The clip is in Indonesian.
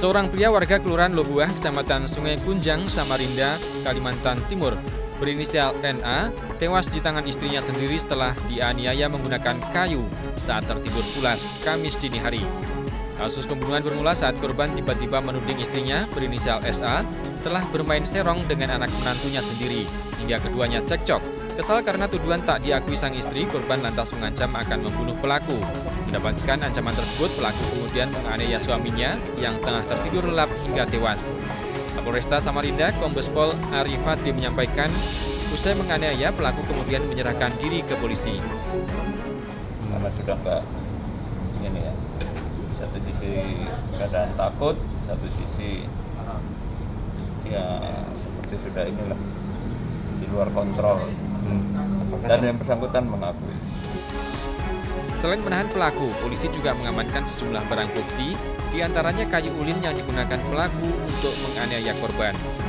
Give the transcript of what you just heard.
Seorang pria warga Kelurahan Lobuah, Kecamatan Sungai Kunjang, Samarinda, Kalimantan Timur, berinisial NA, tewas di tangan istrinya sendiri setelah dianiaya menggunakan kayu saat tertidur pulas Kamis dini hari. Kasus pembunuhan bermula saat korban tiba-tiba menuding istrinya berinisial SA telah bermain serong dengan anak menantunya sendiri, hingga keduanya cekcok. Kesal karena tuduhan tak diakui sang istri, korban lantas mengancam akan membunuh pelaku. Mendapatkan ancaman tersebut, pelaku kemudian menganiaya suaminya yang tengah tertidur lelap hingga tewas. Polresta Samarinda, Kombespol Arifat menyampaikan, usai menganiaya, pelaku kemudian menyerahkan diri ke polisi. Karena sudah nggak ini ya, satu sisi keadaan takut, satu sisi ya seperti sudah inilah di luar kontrol. Dan yang bersangkutan mengakui. Selain menahan pelaku, polisi juga mengamankan sejumlah barang bukti, diantaranya kayu ulin yang digunakan pelaku untuk menganiaya korban.